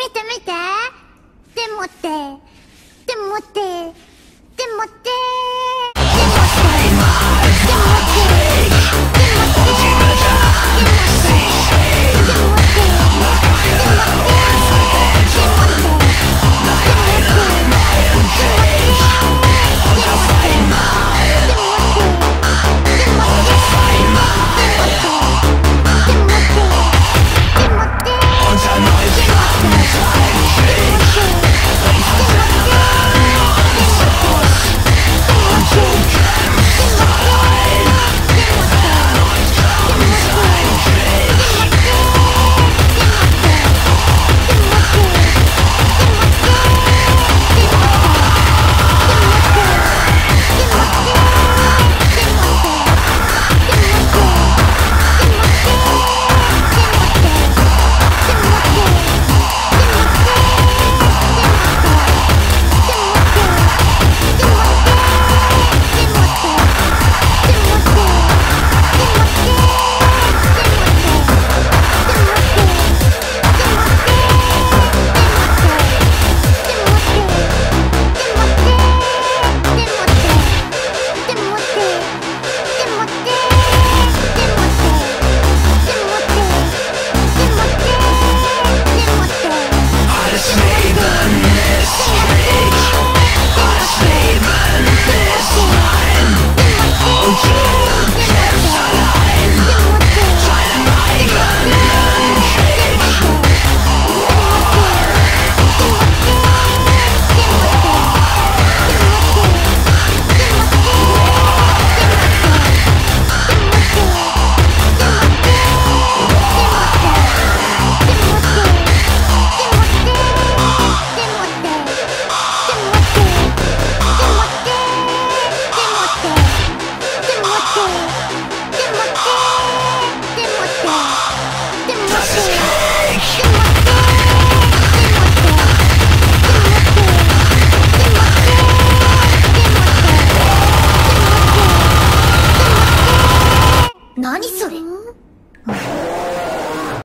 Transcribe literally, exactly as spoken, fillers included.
見て見て。でもって、でもって、でもって。何それ？